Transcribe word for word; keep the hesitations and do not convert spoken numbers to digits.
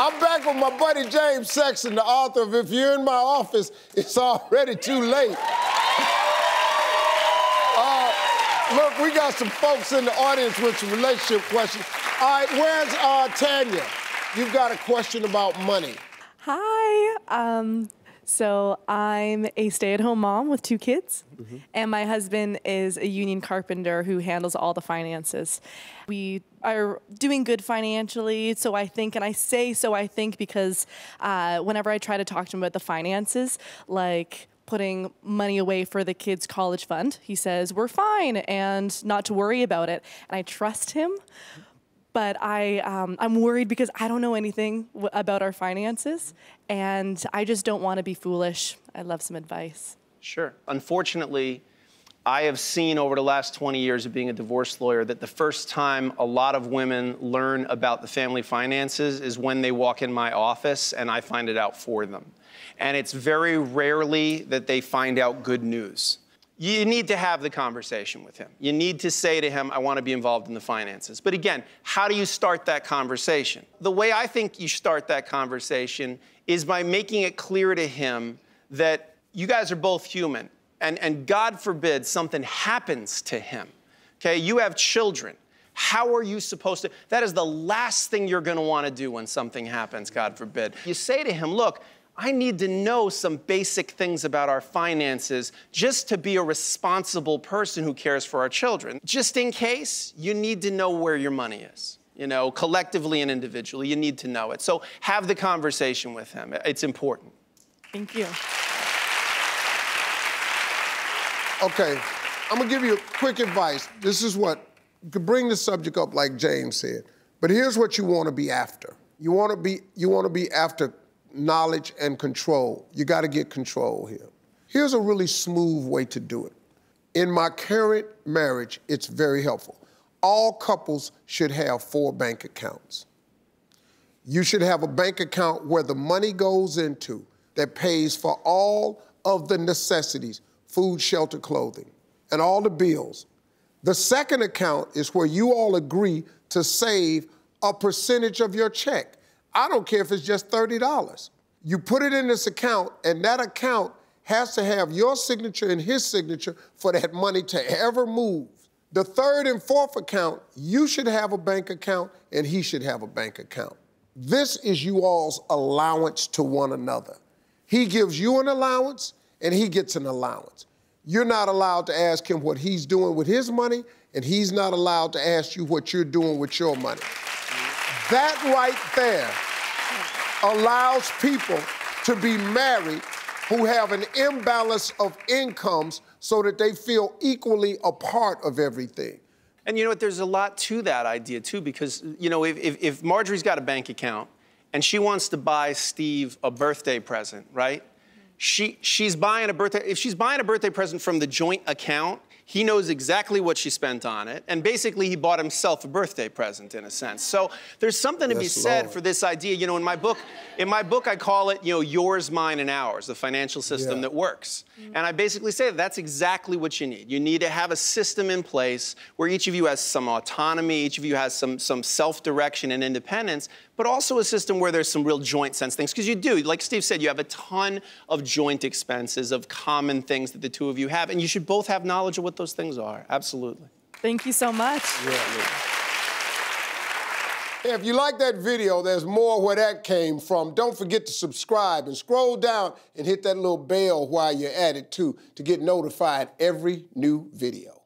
I'm back with my buddy James Sexton, the author of If You're In My Office, It's Already Too Late. Uh, look, we got some folks in the audience with some relationship questions. All right, where's uh, Tanya? You've got a question about money. Hi. Um... So I'm a stay-at-home mom with two kids, mm-hmm. and my husband is a union carpenter who handles all the finances. We are doing good financially, so I think, and I say so I think because uh, whenever I try to talk to him about the finances, like putting money away for the kids' college fund, he says, we're fine and not to worry about it, and I trust him. But I, um, I'm worried because I don't know anything w about our finances, and I just don't want to be foolish. I'd love some advice. Sure. Unfortunately, I have seen over the last twenty years of being a divorce lawyer that the first time a lot of women learn about the family finances is when they walk in my office and I find it out for them. And it's very rarely that they find out good news. You need to have the conversation with him. You need to say to him, I want to be involved in the finances. But again, how do you start that conversation? The way I think you start that conversation is by making it clear to him that you guys are both human, and, and God forbid something happens to him, okay? You have children. How are you supposed to? That is the last thing you're going to want to do when something happens, God forbid. You say to him, look, I need to know some basic things about our finances just to be a responsible person who cares for our children. Just in case, you need to know where your money is. You know, collectively and individually, you need to know it. So have the conversation with him. It's important. Thank you. Okay, I'm gonna give you quick advice. This is what, you could bring the subject up like James said, but here's what you wanna be after. You wanna be, you wanna be after knowledge and control. You got to get control here. Here's a really smooth way to do it. In my current marriage, it's very helpful. All couples should have four bank accounts. You should have a bank account where the money goes into that pays for all of the necessities, food, shelter, clothing, and all the bills. The second account is where you all agree to save a percentage of your check. I don't care if it's just thirty dollars. You put it in this account, and that account has to have your signature and his signature for that money to ever move. The third and fourth account, you should have a bank account, and he should have a bank account. This is you all's allowance to one another. He gives you an allowance, and he gets an allowance. You're not allowed to ask him what he's doing with his money, and he's not allowed to ask you what you're doing with your money. That right there allows people to be married who have an imbalance of incomes so that they feel equally a part of everything. And you know what, there's a lot to that idea too, because you know, if, if, if Marjorie's got a bank account and she wants to buy Steve a birthday present, right? She, she's buying a birthday, if she's buying a birthday present from the joint account, he knows exactly what she spent on it, and basically he bought himself a birthday present in a sense. So there's something to yes, be said Lord. for this idea. You know, in my book, in my book I call it, you know, yours, mine, and ours, the financial system yeah. that works. Mm-hmm. And I basically say that that's exactly what you need. You need to have a system in place where each of you has some autonomy, each of you has some, some self-direction and independence, but also a system where there's some real joint sense things. Because you do, like Steve said, you have a ton of joint expenses, of common things that the two of you have, and you should both have knowledge of what those things are. Absolutely. Thank you so much. Yeah, yeah. If you like that video, there's more where that came from. Don't forget to subscribe and scroll down and hit that little bell while you're at it too to get notified every new video.